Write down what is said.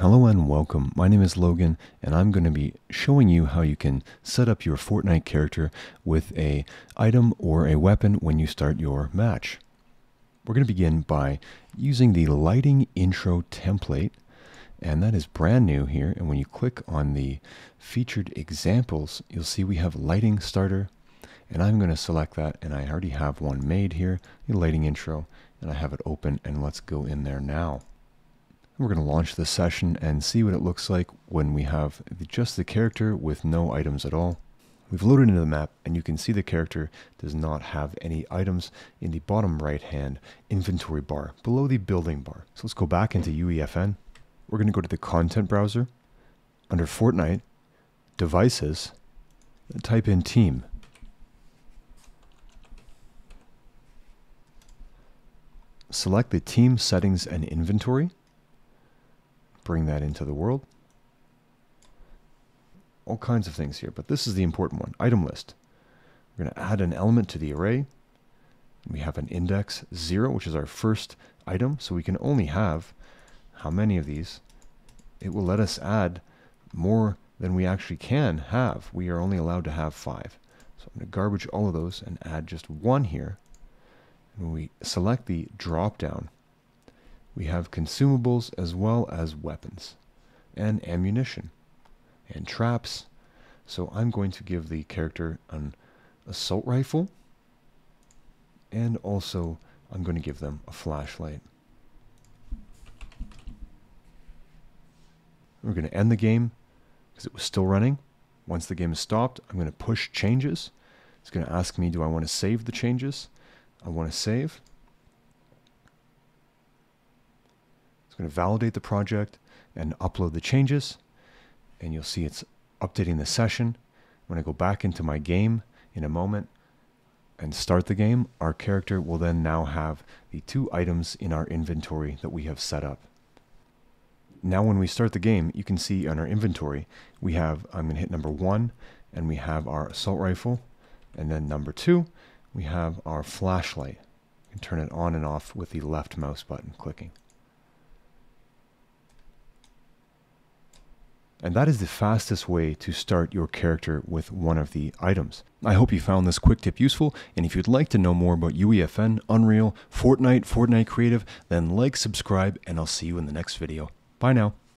Hello and welcome, my name is Logan and I'm going to be showing you how you can set up your Fortnite character with an item or a weapon when you start your match. We're going to begin by using the lighting intro template, and that is brand new here, and when you click on the featured examples you'll see we have lighting starter, and I'm going to select that, and I already have one made here, the lighting intro, and I have it open, and let's go in there now. We're going to launch the session and see what it looks like when we have just the character with no items at all. We've loaded into the map and you can see the character does not have any items in the bottom right hand inventory bar below the building bar. So let's go back into UEFN. We're going to go to the content browser, under Fortnite, devices, type in team. Select the team settings and inventory. Bring that into the world. All kinds of things here, but this is the important one, item list. We're going to add an element to the array. We have an index 0, which is our first item, so we can only have how many of these? It will let us add more than we actually can have. We are only allowed to have 5. So I'm going to garbage all of those and add just one here. And when we select the drop down, we have consumables as well as weapons and ammunition and traps. So I'm going to give the character an assault rifle, and also I'm going to give them a flashlight. We're going to end the game because it was still running. Once the game is stopped, I'm going to push changes. It's going to ask me, do I want to save the changes? I want to save. Going to validate the project and upload the changes, and you'll see it's updating the session. When I go back into my game in a moment and start the game, our character will then now have the 2 items in our inventory that we have set up. Now when we start the game, you can see on our inventory we have, I'm going to hit number 1 and we have our assault rifle, and then number 2 we have our flashlight. You can turn it on and off with the left mouse button clicking. And that is the fastest way to start your character with one of the items. I hope you found this quick tip useful, and if you'd like to know more about UEFN, Unreal, Fortnite, Fortnite Creative, then like, subscribe, and I'll see you in the next video. Bye now.